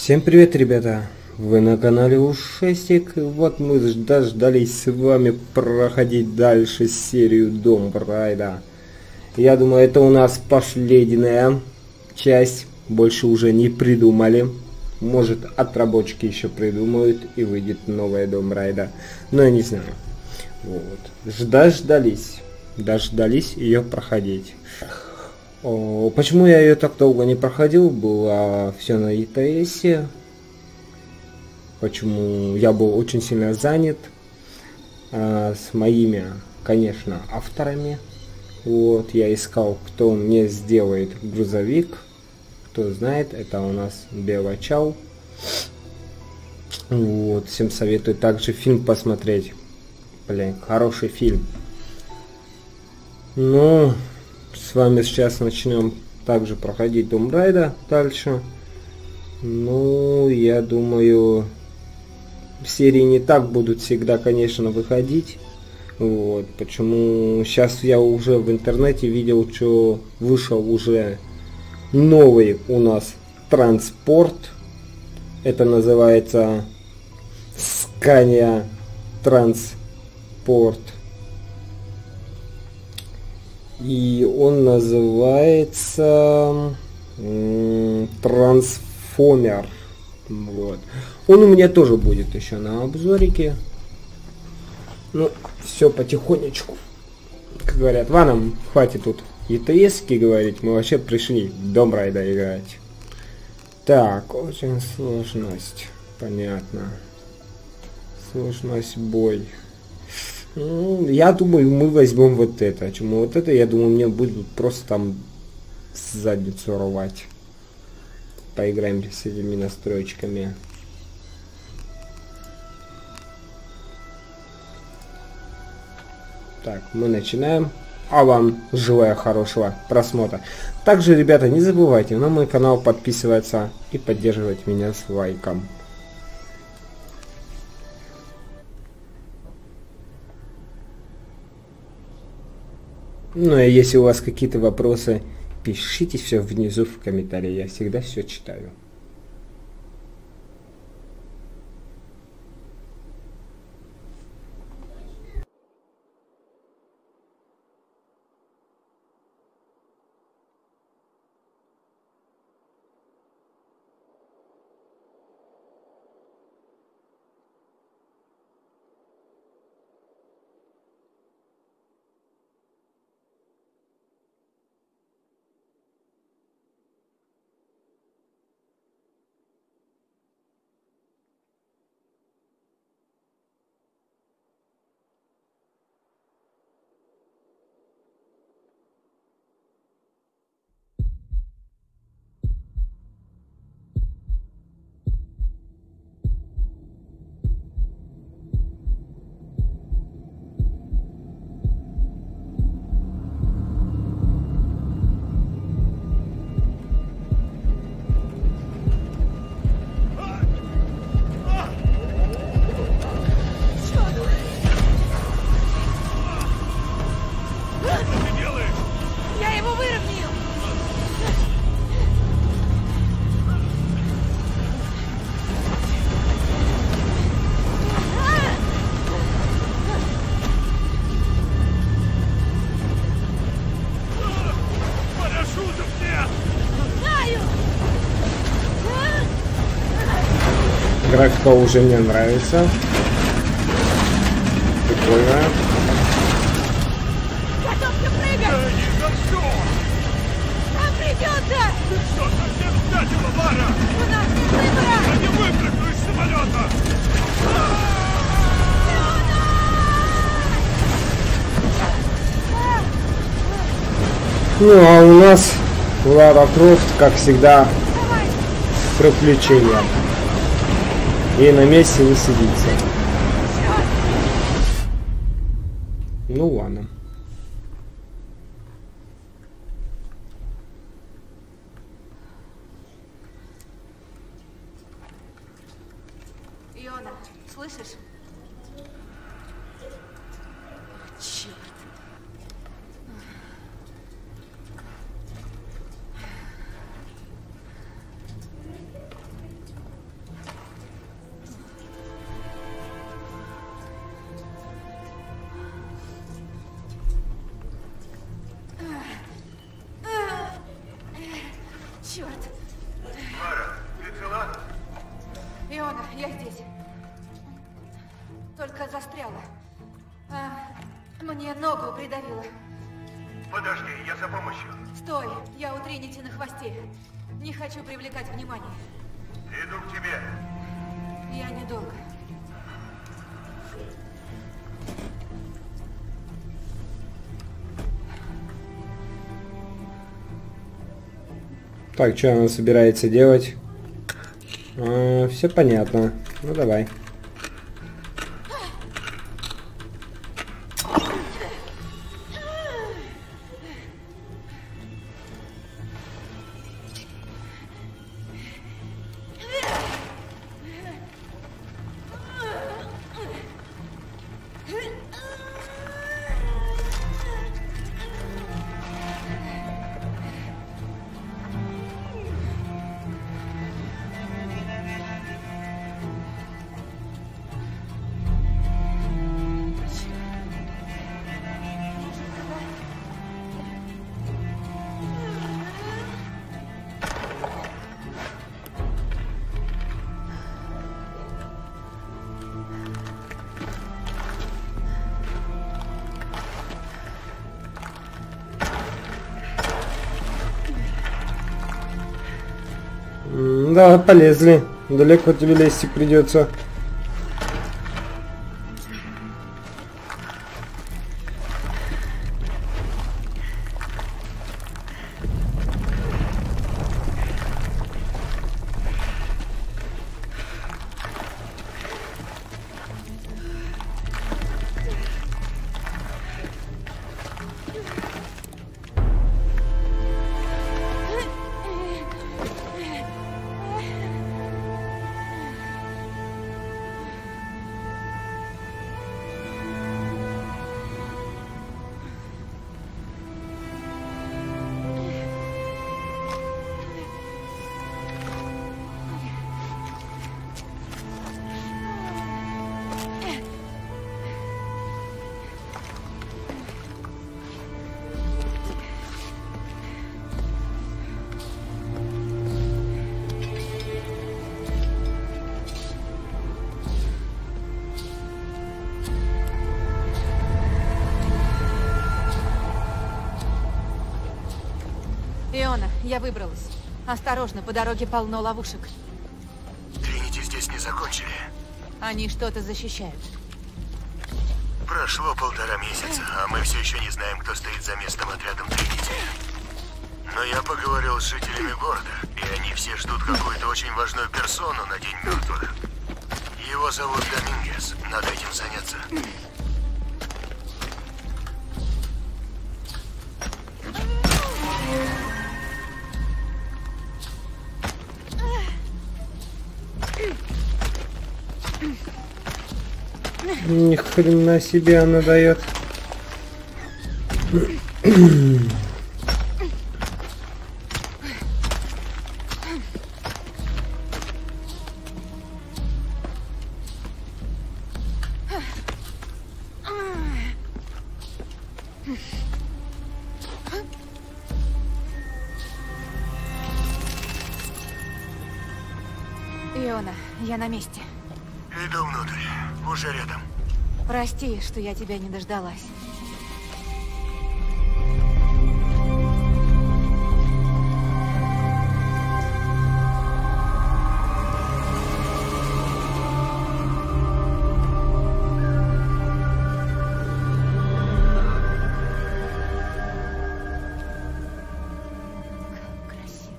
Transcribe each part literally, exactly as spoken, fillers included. Всем привет, ребята! Вы на канале УШАСТИК. Вот мы дождались с вами проходить дальше серию Tomb Raider. Я думаю, это у нас последняя часть. Больше уже не придумали. Может, отработчики еще придумают и выйдет новая Tomb Raider. Но я не знаю. Вот. Дождались. Дождались ее проходить. О, почему я ее так долго не проходил? Было все на ИТСе. Почему я был очень сильно занят а, с моими, конечно, авторами. Вот, я искал, кто мне сделает грузовик. Кто знает, это у нас Белый Чал. Вот, всем советую также фильм посмотреть. Блин, хороший фильм. Ну... С вами сейчас начнем также проходить Tomb Raider дальше. Ну, я думаю, серии не так будут всегда, конечно, выходить. Вот, почему сейчас я уже в интернете видел, что вышел уже новый у нас транспорт. Это называется Скания транспорт. И он называется Трансформер. Вот. Он у меня тоже будет еще на обзорике. Ну, все потихонечку. Как говорят, ладно, хватит тут ИТСки говорить, мы вообще пришли в Tomb Raider играть. Так, очень сложность. Понятно. Сложность бой. Ну, я думаю, мы возьмем вот это. Чему вот это, я думаю, мне будут просто там задницу рвать. Поиграем с этими настройками. Так, мы начинаем. А вам желаю хорошего просмотра. Также, ребята, не забывайте на мой канал подписываться и поддерживать меня с лайком. Ну а если у вас какие-то вопросы, пишите все внизу в комментарии, я всегда все читаю. Графика уже мне нравится. Прикольно. Готовься прыгать! Да не за что! Нам придется! Ты что, совсем сдатила, Лара? У нас нет выбора! Ты не выпрыгну из самолета! Ну а у нас Лара Крофт, как всегда, приключения. И на месте не сидится. Ну ладно. Иона, слышишь? Черт. слегка застряла. А, мне ногу придавило. Подожди, я за помощью. Стой, я у Тринити на хвосте. Не хочу привлекать внимание. Иду к тебе. Я недолго. Так, что она собирается делать? А, все понятно. Ну давай. Да, полезли. Далеко тебе лезть придется. Я выбралась. Осторожно, по дороге полно ловушек. Тринити здесь не закончили. Они что-то защищают. Прошло полтора месяца, а мы все еще не знаем, кто стоит за местным отрядом Тринити. Но я поговорил с жителями города, и они все ждут какую-то очень важную персону на День мертвых. Его зовут Домингез. Надо этим заняться. Ни хрена себе она дает. Иона, я на месте. Иду внутрь, уже рядом. Прости, что я тебя не дождалась. Как красиво.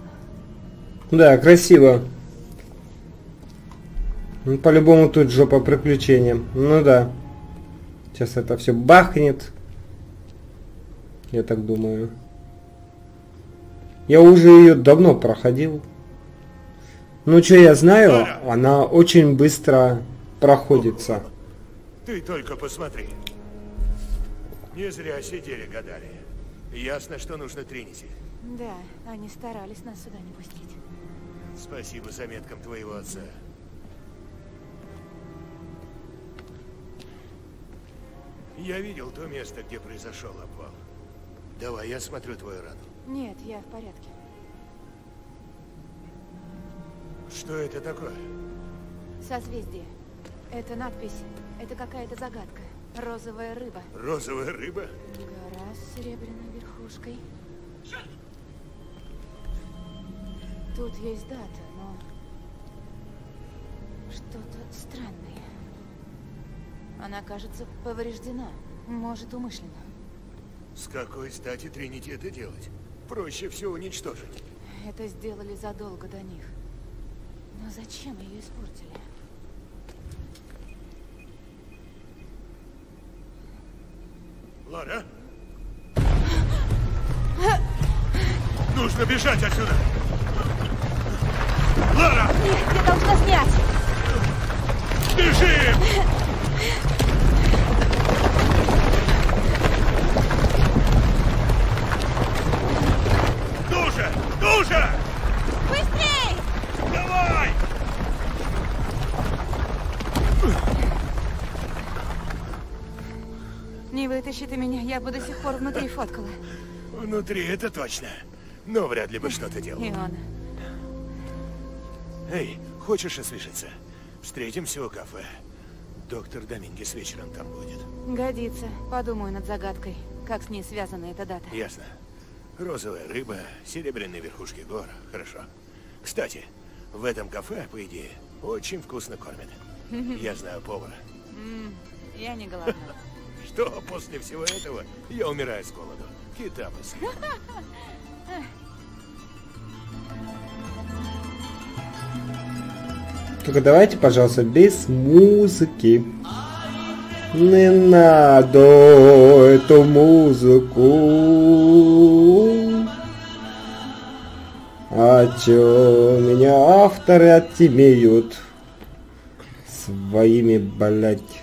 Да, красиво. Ну, по-любому тут жопа приключениям. Ну да. Сейчас это все бахнет. Я так думаю. Я уже ее давно проходил. Ну, что я знаю, она очень быстро проходится. Ты только посмотри. Не зря сидели, гадали. Ясно, что нужно Тринити. Да, они старались нас сюда не пустить. Спасибо заметкам твоего отца. Я видел то место, где произошел обвал. Давай, я смотрю твою рану. Нет, я в порядке. Что это такое? Созвездие. Это надпись. Это какая-то загадка. Розовая рыба. Розовая рыба? Гора с серебряной верхушкой. Тут есть дата, но что-то странное. Она, кажется, повреждена. Может, умышленно. С какой стати Тринити это делать? Проще все уничтожить. Это сделали задолго до них. Но зачем ее испортили? Лара? Нужно бежать отсюда! Лара! Нет, я должна снять! Бежим! Ну же! Ну же! Быстрей! Давай! Не вытащи ты меня, я бы до сих пор внутри фоткала. Внутри, это точно. Но вряд ли бы что-то делала. Иона. Эй, хочешь освежиться? Встретимся у кафе. Доктор Домингез вечером там будет. Годится. Подумаю над загадкой. Как с ней связана эта дата. Ясно. Розовая рыба, серебряные верхушки гор. Хорошо. Кстати, в этом кафе, по идее, очень вкусно кормят. Я знаю повара. Я не голодна. Что после всего этого я умираю с голоду. Кита мысли. Только давайте, пожалуйста, без музыки. Не надо эту музыку. А чё меня авторы отимеют своими, блять.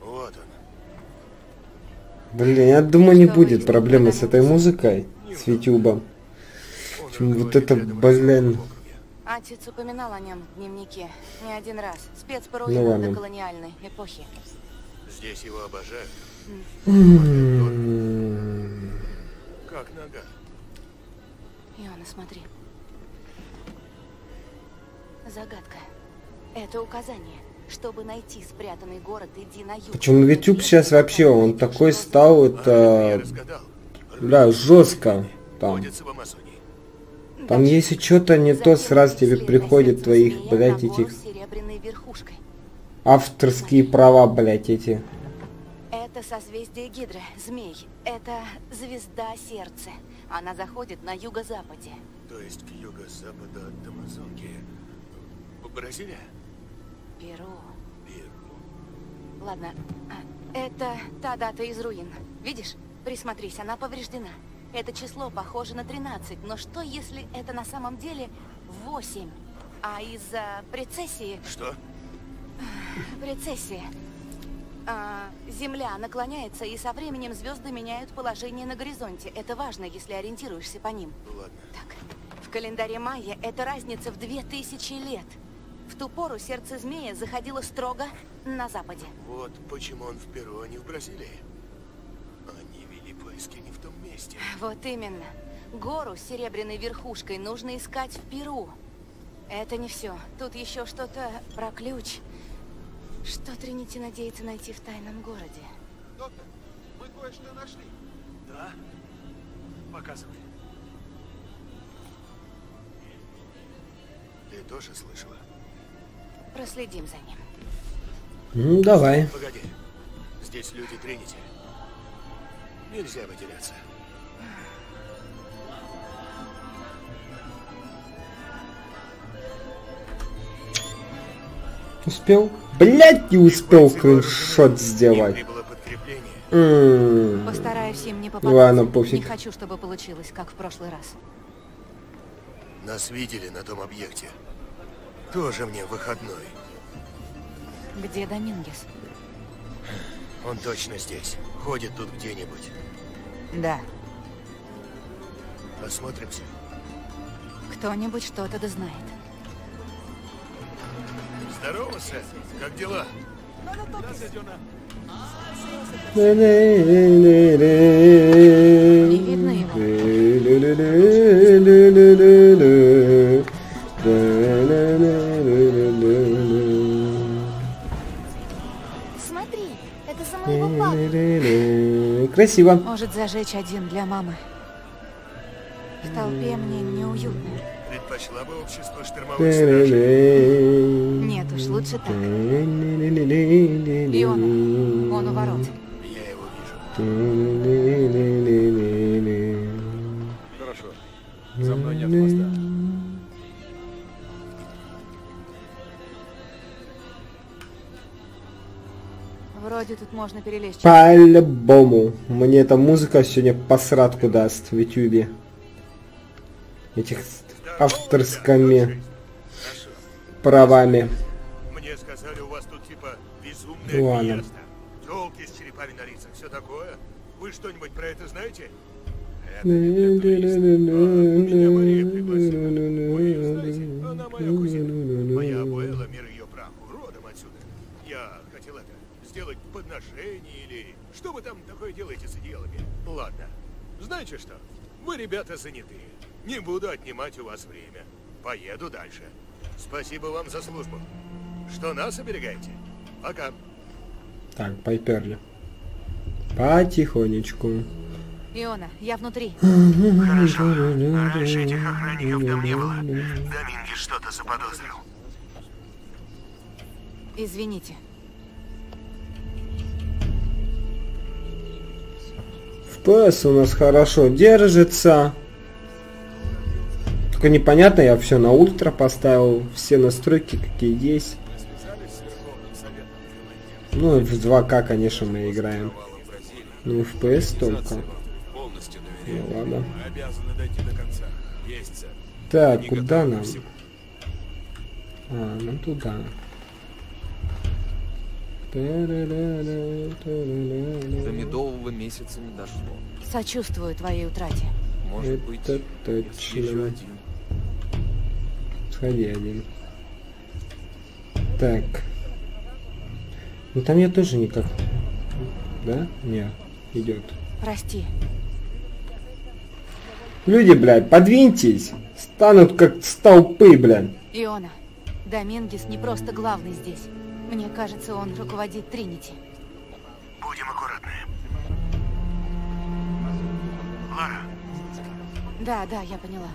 Вот он. Блин, я думаю, не будет проблемы с этой музыкой. С ютубом. Вот это, блин. Отец упоминал о нем в дневнике. Не один раз. Спец по руинам до колониальной эпохи. Здесь его обожают. Как нога. Иона, смотри. Загадка. Это указание. Чтобы найти спрятанный город, иди на юг. Почему ютуб сейчас вообще? Он такой стал, это... Да, жестко там. Там если что-то не то, сразу тебе приходят твоих, блядь, этих авторские права, блядь, эти. Это созвездие Гидры, змей. Это звезда сердца. Она заходит на юго-западе. То есть к юго-западу от Амазонки. Бразилия? Перу. Перу. Ладно. Это та дата из руин. Видишь? Присмотрись, она повреждена. Это число похоже на тринадцать, но что, если это на самом деле восемь? А из-за прецессии... Что? Прецессия. А, земля наклоняется, и со временем звезды меняют положение на горизонте. Это важно, если ориентируешься по ним. Ладно. Так, в календаре майя это разница в две тысячи лет. В ту пору сердце змея заходило строго на западе. Вот почему он в Перу, а не в Бразилии. Не в том месте. Вот именно. Гору с серебряной верхушкой нужно искать в Перу. Это не все. Тут еще что-то про ключ. Что Тринити надеется найти в тайном городе? Доктор, мы кое-что нашли. Да? Показывай. Ты тоже слышала? Проследим за ним. Ну, давай. Погоди. Здесь люди Тринити. Нельзя потеряться. Успел? Блять, не успел скриншот сделать. М-м-м. Постараюсь им не попасть. Ладно, пофиг. Не хочу, чтобы получилось, как в прошлый раз. Нас видели на том объекте. Тоже мне выходной. Где Домингез? Он точно здесь. Ходит тут где-нибудь. Да. Посмотримся. Кто-нибудь что-то да знает. Здорово, Сэ. Как дела? Не видно его. Спасибо. Может зажечь один для мамы. В толпе мне неуютно. Предпочла бы общество штурмовых стражей. Нет уж, лучше так. Иона, он у ворот. Я его вижу. Хорошо. За мной нет хвоста. Вроде тут можно перелезть. По-любому. Мне эта музыка сегодня посратку даст в ютубе. Этих авторскими правами. Мне сказали, у вас тут типа безумная фиеста. Тёлки с черепами на лицах, все такое. Вы что-нибудь про это знаете? Это не турист. Меня Мария пригласила. Вы ее знаете? Она моя кузина. Моя Абуэла, мир ее праху. Родом отсюда. Я хотел это сделать подношение или... Что вы там такое делаете с идеалами? Ладно. Знаете что? Вы, ребята, занятые. Не буду отнимать у вас время. Поеду дальше. Спасибо вам за службу. Что нас оберегаете? Пока. Так, поперли. Потихонечку. Иона, я внутри. Хорошо. Раньше этих охранников там не было. Домингез что-то заподозрил. Извините. ФПС у нас хорошо держится. Только непонятно, я все на ультра поставил, все настройки какие есть. Ну, в два ка, конечно, мы играем. Ну, эф пи эс только. Ну, ладно. Так, куда нам? А, ну туда. До медового месяца не дошло. Сочувствую твоей утрате. Может быть, это точно. Сходи один. Так. Ну там я тоже никак. Да? Не, идет. Прости. Люди, блядь, подвиньтесь. Станут как столпы, блядь. Иона, Домингез не просто главный здесь. Мне кажется, он руководит Тринити. Будем аккуратны. Лара. Да, да, я поняла.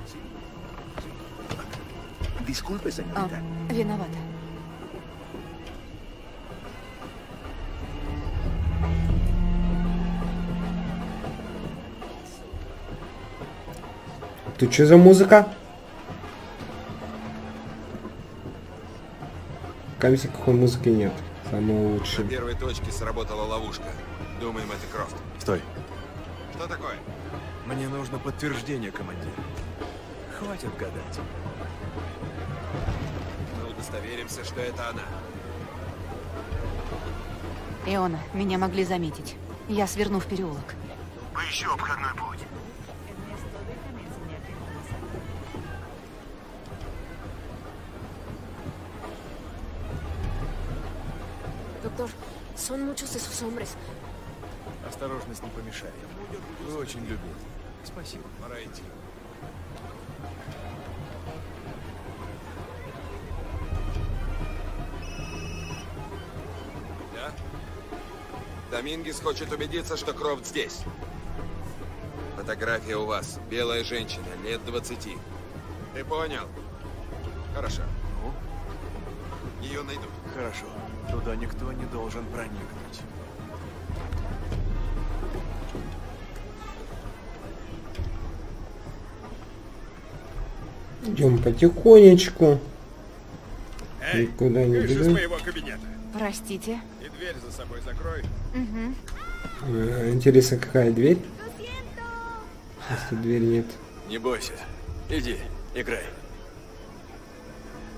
А, виновата. Ты что за музыка? Камси, какой музыки нет. Самое лучшее. На первой точке сработала ловушка. Думаем, это Крофт. Стой. Что такое? Мне нужно подтверждение, командир. Хватит гадать. Доверимся, что это она. Иона, меня могли заметить. Я сверну в переулок. Поищу обходной путь. Доктор, сон мучился с сумрис. Осторожность не помешает. Вы очень любезны. Спасибо. Пора идти. Домингез хочет убедиться, что Крофт здесь. Фотография у вас. Белая женщина, лет двадцати. Ты понял? Хорошо. Ну? Ее найдут. Хорошо. Туда никто не должен проникнуть. Идем потихонечку. Эй, никуда не бежим. Из моего кабинета. Простите. И дверь за собой закрой. Угу. Интересно, какая дверь? Если дверь нет. Не бойся. Иди, играй.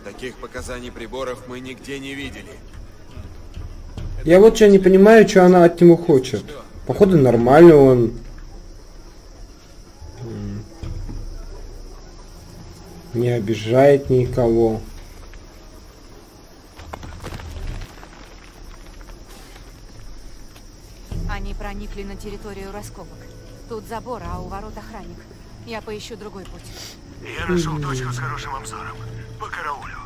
Таких показаний приборов мы нигде не видели. Я вот что не понимаю, что она от него хочет. Походу нормально он. Не обижает никого. Проникли на территорию раскопок. Тут забор, а у ворот охранник. Я поищу другой путь. Я нашел точку с хорошим обзором. По караулю.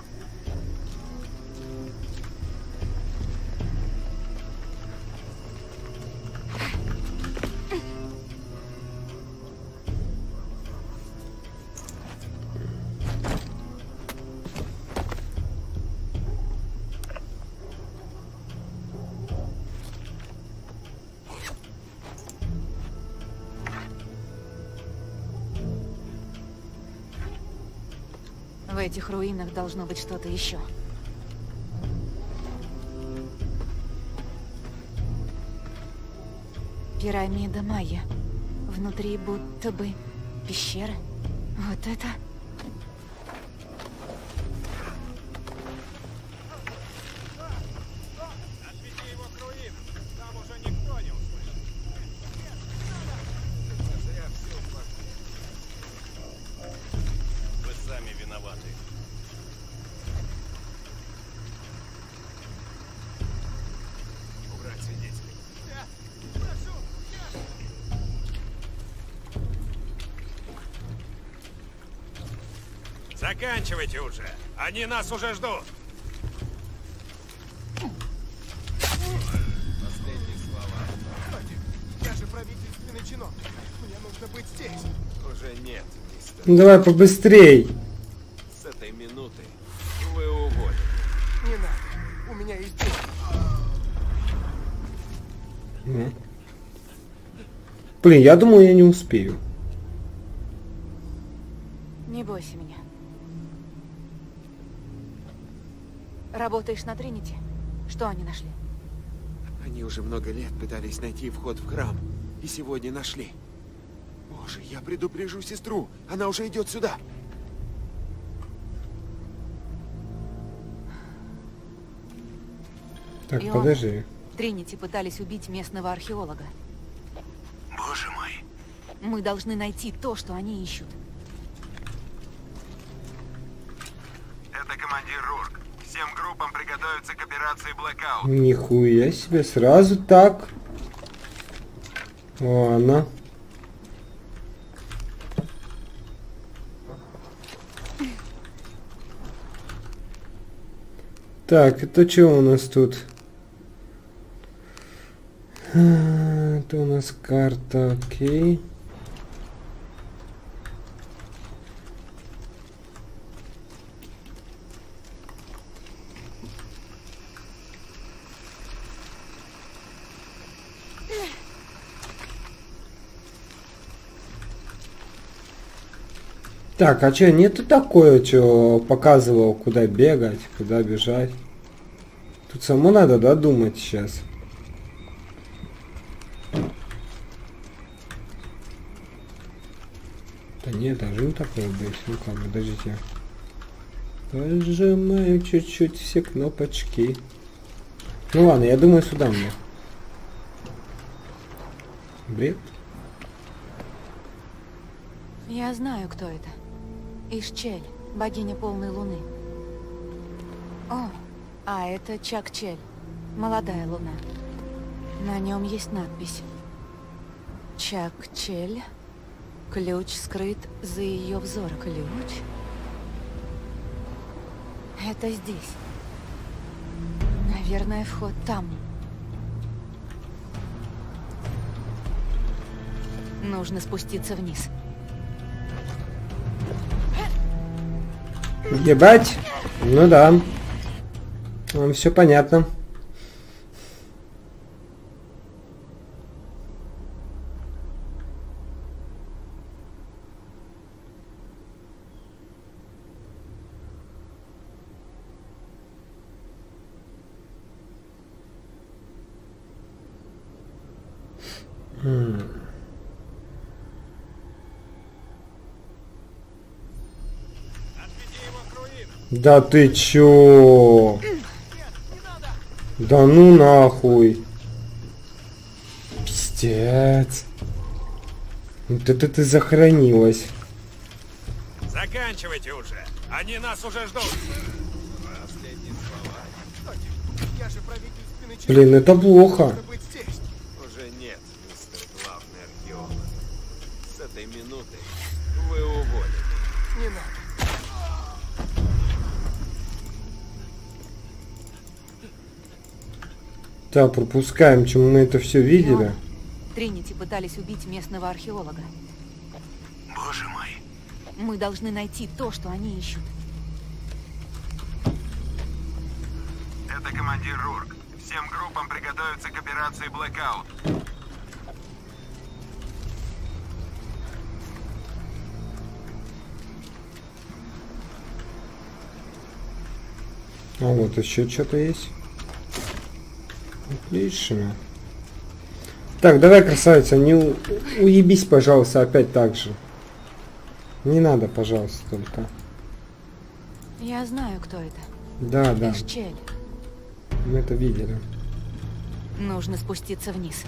В этих руинах должно быть что-то еще. Пирамида майя. Внутри будто бы пещера. Вот это... Заканчивайте уже! Они нас уже ждут! Последние слова. Кстати, даже правительственный чиновник. Мне нужно быть здесь. Уже нет, мистер. Давай побыстрей. С этой минуты вы уволены. Не надо. У меня есть деньги. Блин, я думал, я не успею. Не бойся меня. Работаешь на Тринити? Что они нашли? Они уже много лет пытались найти вход в храм. И сегодня нашли. Боже, я предупрежу сестру. Она уже идет сюда. Так, Иона, подожди. Тринити пытались убить местного археолога. Боже мой. Мы должны найти то, что они ищут. Это командир Рурк. Всем группам приготовиться к операции Blackout. Нихуя себе, сразу так. Ладно. Так, это что у нас тут? Это у нас карта, окей. Так, а что, нету такое, что показывал, куда бегать, куда бежать? Тут самому надо, да, думать сейчас. Да нет, должно такое быть. Ну-ка, подождите. Нажимаю чуть-чуть все кнопочки. Ну ладно, я думаю, сюда мне. Бред. Я знаю, кто это. Иш-Чель, богиня полной луны. О, а это Чакчель, молодая луна. На нем есть надпись. Чакчель, ключ скрыт за ее взор. Ключ? Это здесь. Наверное, вход там. Нужно спуститься вниз. Ебать? Ну да. Вам все понятно. Да ты чё? Да ну нахуй. Пиздец. Вот это ты захоронилась. Заканчивайте уже. Они нас уже ждут. Блин, это плохо. Уже нет, мистер главный археолог. С этой минуты вы уволены. Не надо. Да, пропускаем, чем мы это все видели. Тринити пытались убить местного археолога. Боже мой. Мы должны найти то, что они ищут. Это командир Рурк. Всем группам приготовиться к операции Blackout. А вот еще что-то есть. Отлично. Так, давай, красавица, не у... уебись, пожалуйста, опять так же. Не надо, пожалуйста, только. Я знаю, кто это. Да, да. Иш-Чель. Мы это видели. Нужно спуститься вниз.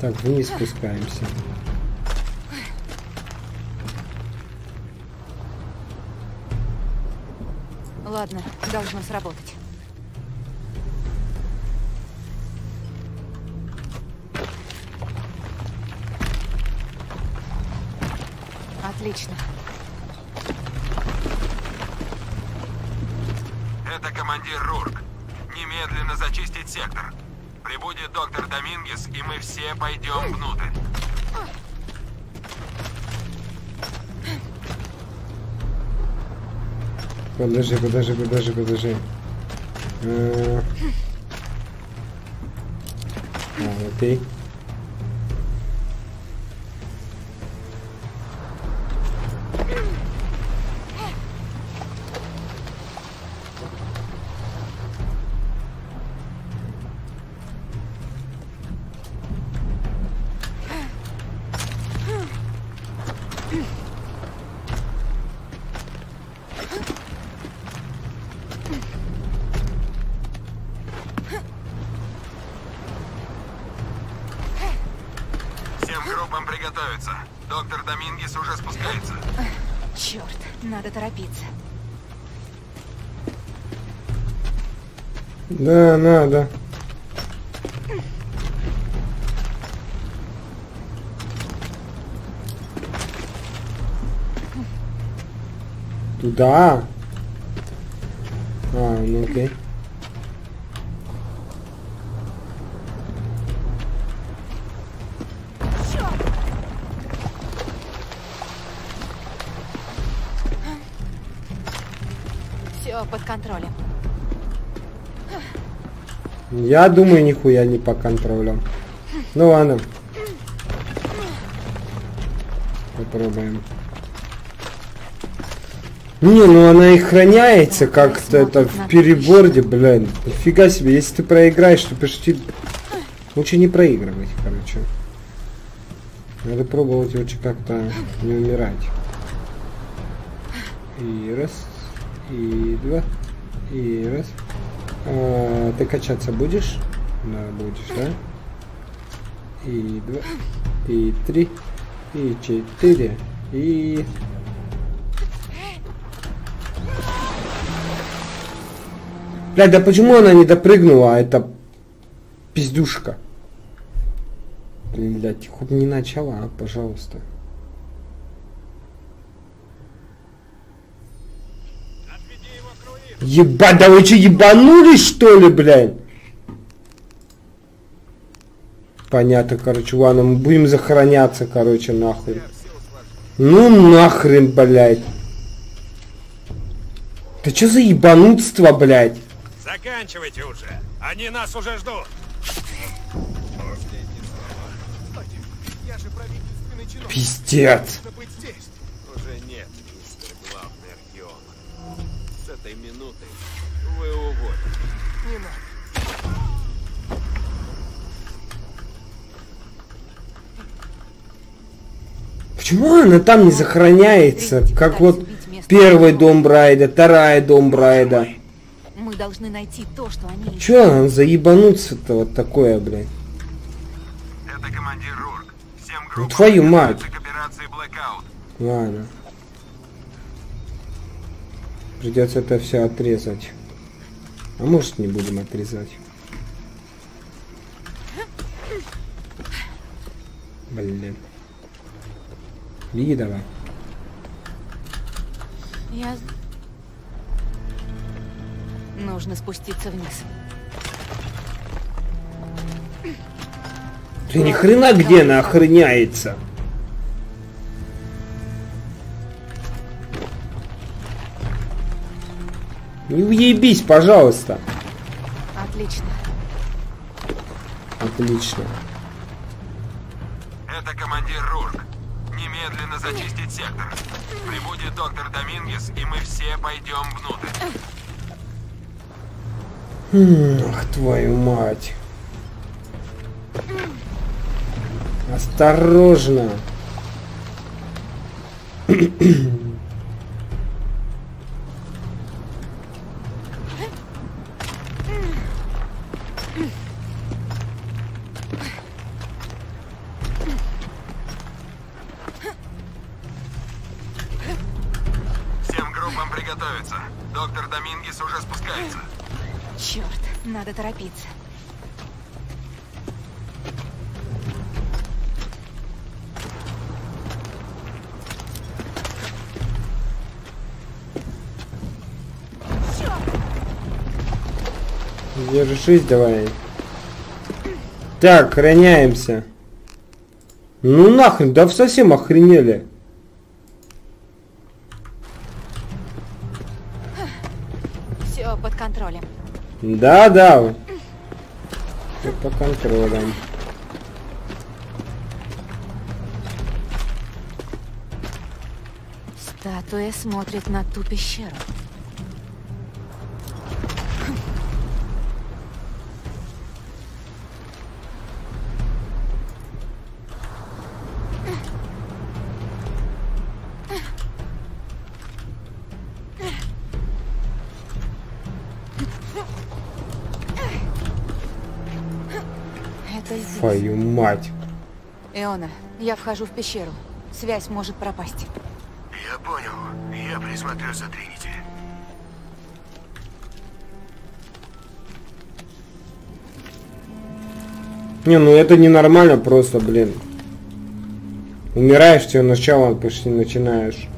Так, вниз спускаемся. Ладно, должно сработать. Отлично. Это командир Рурк. Немедленно зачистить сектор. Прибудет доктор Домингез, и мы все пойдем внутрь. Подожди, подожди, подожди, подожди. А, окей. Да, надо. Туда. А, ну окей. Все под контролем. Я думаю, нихуя не по контролю. Ну ладно. Попробуем. Не, ну она и храняется как-то, это в переборде, блин. Нифига себе, если ты проиграешь, то почти... Лучше не проигрывать, короче. Надо пробовать лучше как-то не умирать. И раз, и два, и раз. А, ты качаться будешь? Да, будешь, да? И два, и три, и четыре, и... Блядь, да почему она не допрыгнула, а это пиздюшка? Блядь, хоть не начала, а, пожалуйста. Ебать, да вы что, ебанулись, что ли, блядь? Понятно, короче, ладно, мы будем захороняться, короче, нахуй. Ну нахрен, блядь. Да что за ебанутство, блядь? Заканчивайте уже, они нас уже ждут. Пиздец. Минуты вы уволите. Не надо. Почему она там не захороняется? Как вот первый дом Брайда, вторая дом Брайда. Мы должны найти то, что они. Че она заебануться-то вот такое, блядь? Это командир Рурк. Всем группам. Ну, твою мать. К операции Blackout. Ладно. Придется это все отрезать. А может, не будем отрезать. Блин. Беги давай. Я... Нужно спуститься вниз. Ты ни хрена где она охраняется? Не уебись, пожалуйста. Отлично. Отлично. Это командир Рурк. Немедленно зачистить сектор. Прибудет доктор Домингез, и мы все пойдем внутрь. Ах, твою мать. Осторожно. Торопиться. Держись, давай. Так, храняемся. Ну нахрен, да совсем охренели. Все под контролем. Да, да. По контролям. Статуя смотрит на ту пещеру. Твою мать. Иона, я вхожу в пещеру. Связь может пропасть. Я понял. Я присмотрю за Тринити. Не, ну это ненормально просто, блин. Умираешь, тебе начало почти начинаешь.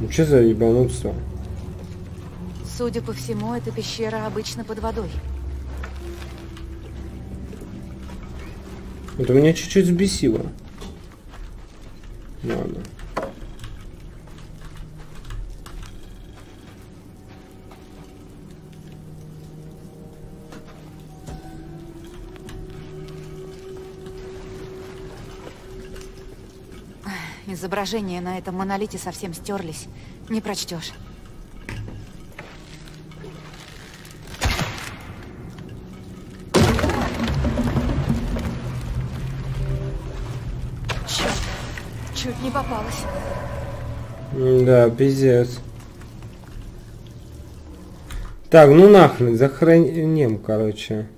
Ну что за ебанутство? Судя по всему, эта пещера обычно под водой. Это меня чуть-чуть сбесило. Ладно. Изображения на этом монолите совсем стерлись. Не прочтешь. Не попалась. Да, пиздец. Так, ну нахрен, захороним, короче.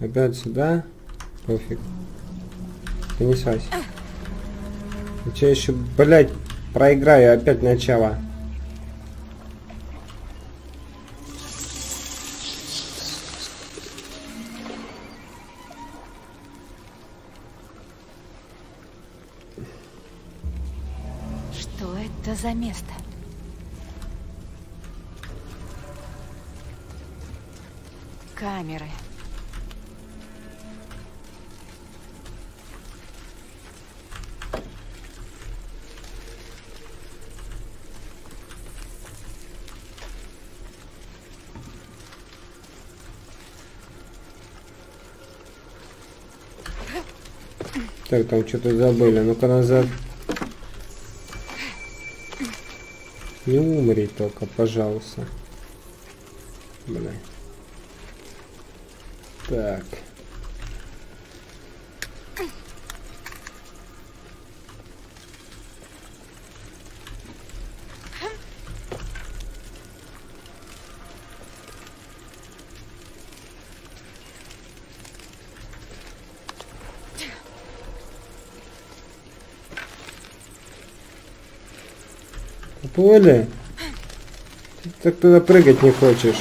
Опять сюда. Пофиг. Понеслась. Я еще, блядь, проиграю опять начало. За место. Камеры. Так, там что-то забыли. Ну-ка назад. Не умри только, пожалуйста. Бля. Так. Понял? Ты так туда прыгать не хочешь.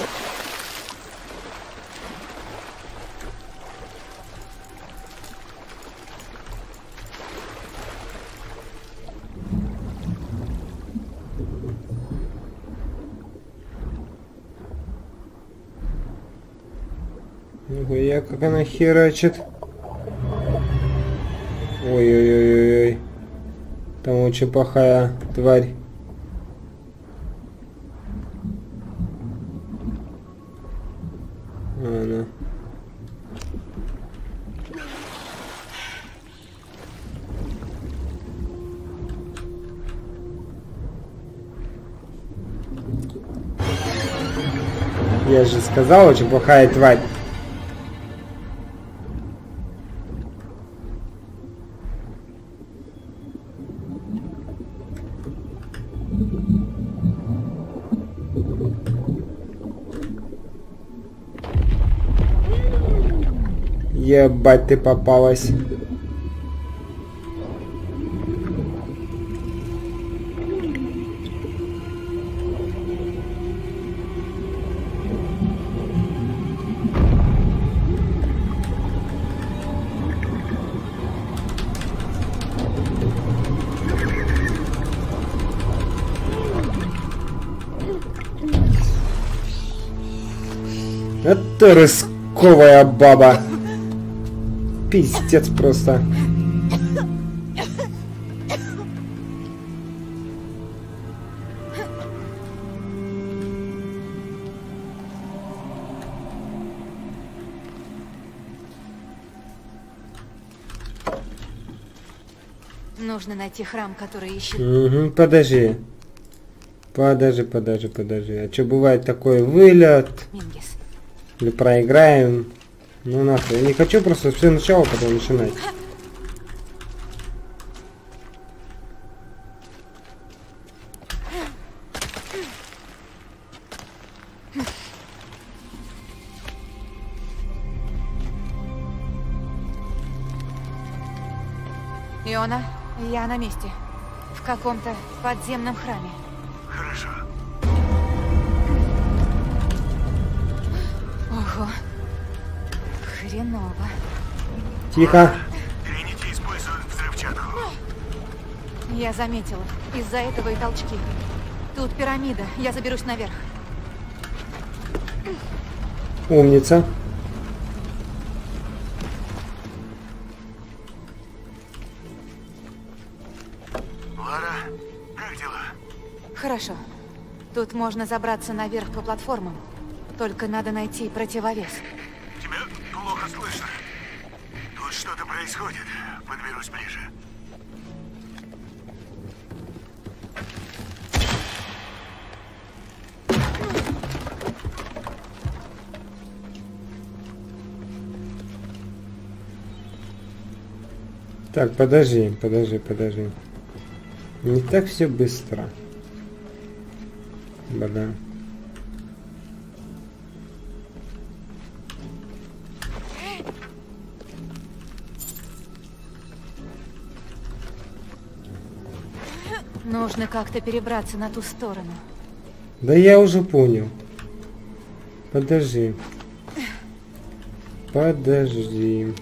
Нихуя, как она херачит. Ой-ой-ой-ой-ой. Там очень плохая тварь. Я же сказал, очень плохая тварь. Ебать, ты попалась. Это рысковая баба. Пиздец просто. Нужно найти храм, который ищет. Угу, подожди. Подожди, подожди, подожди. А что бывает такой вылет? Мингис. Или проиграем. Ну нахуй, я не хочу просто все начало потом начинать. Иона, я на месте. В каком-то подземном храме. Хорошо. Ого. Хреново. Тихо. Тринити использует взрывчатку. Я заметила. Из-за этого и толчки. Тут пирамида. Я заберусь наверх. Умница. Лара, как дела? Хорошо. Тут можно забраться наверх по платформам. Только надо найти противовес. Слышно. Тут что-то происходит. Подберусь ближе. Так, подожди, подожди, подожди. Не так все быстро. Да-да. Нужно как-то перебраться на ту сторону. Да я уже понял. Подожди. Подожди.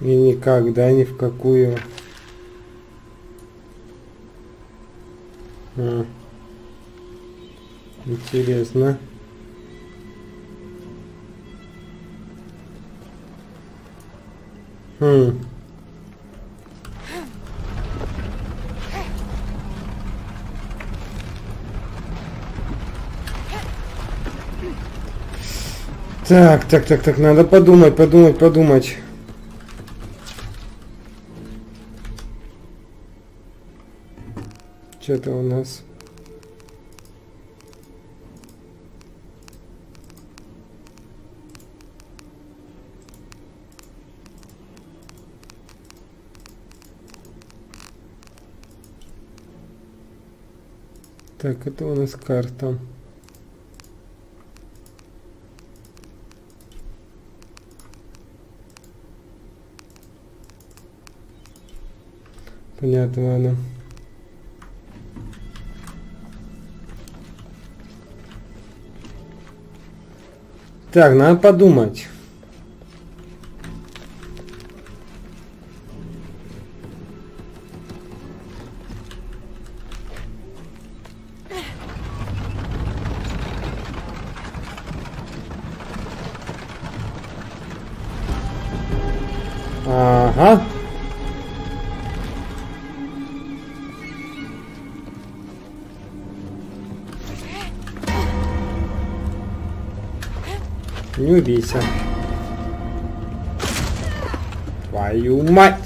И никогда ни в какую... А. Интересно. Хм. Так, так, так, так, надо подумать, подумать, подумать. Что-то у нас. Так, это у нас карта. Понятно, ладно. Так, надо подумать. Ага. не убейся. Твою мать!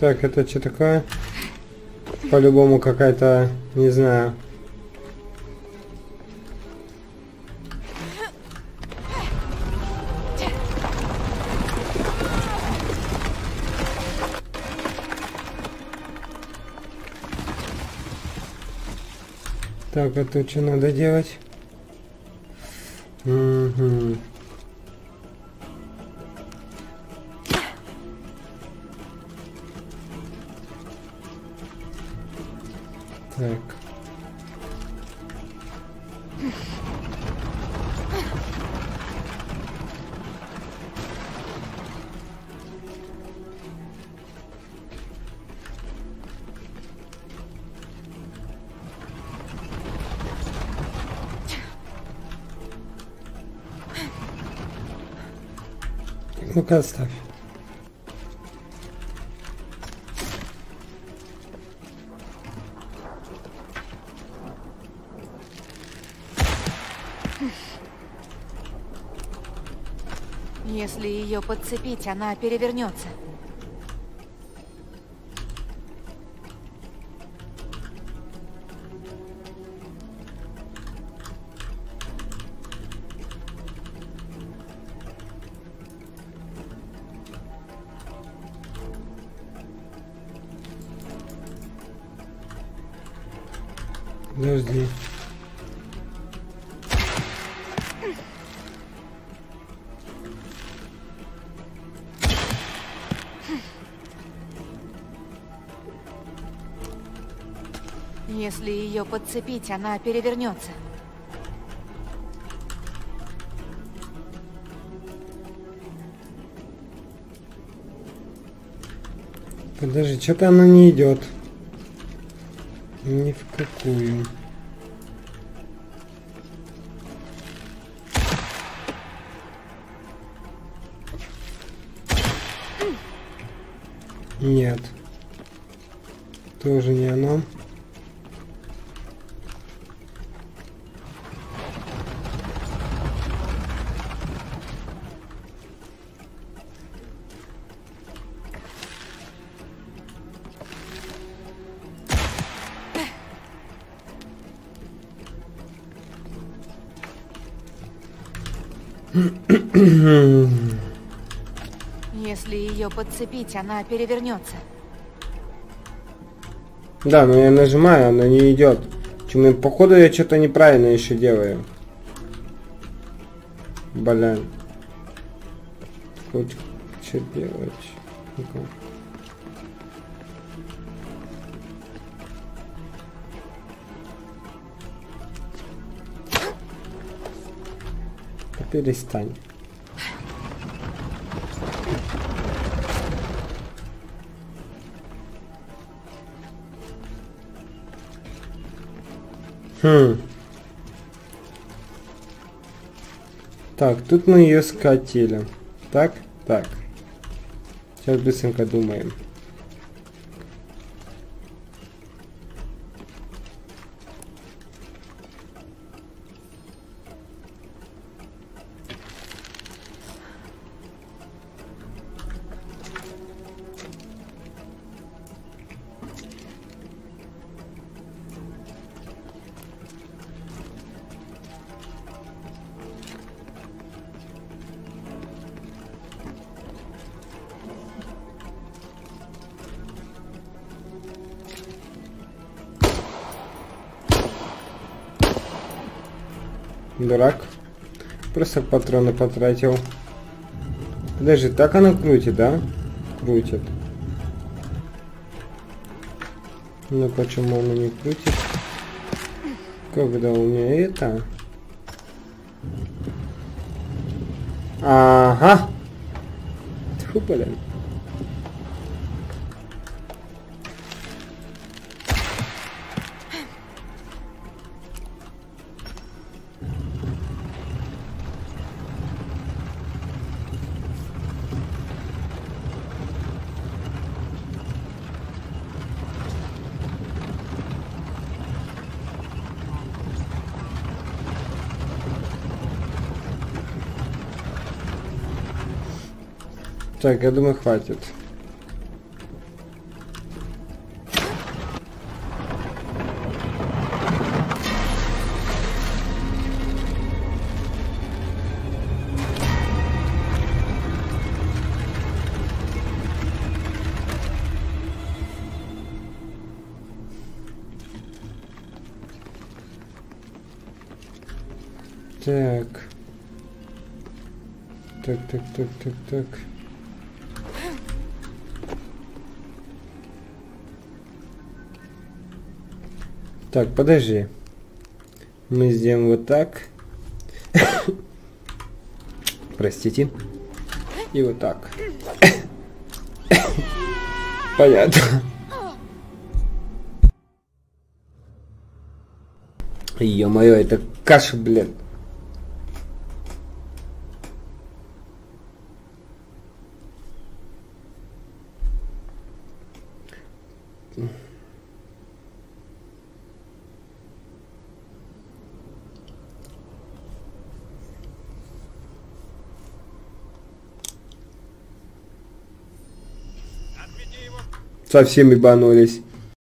Так, это что такое? По-любому какая-то, не знаю. Так, это что надо делать? Угу. Ну-ка, оставь. Если ее подцепить, она перевернется. Подожди. Если ее подцепить, она перевернется. Подожди, что-то она не идет. Ни в какую. Нет. Тоже не оно. Если ее подцепить, она перевернется. Да, но я нажимаю, она не идет. Почему? Походу я что-то неправильно еще делаю. Блин. Хоть что делать? Перестань. Хм. Так, тут мы ее скатили. Так, так. Сейчас быстренько думаем. дурак. Просто патроны потратил. Подожди, так она крутит, да? Крутит. Ну почему она не крутит? Когда у меня это... Ага. Тьфу, блин. Так, я думаю, хватит. Так. Так, так, так, так, так. Так, подожди. Мы сделаем вот так. Простите. И вот так. Понятно. Ё-моё, это каша, блин. Совсем ебанулись.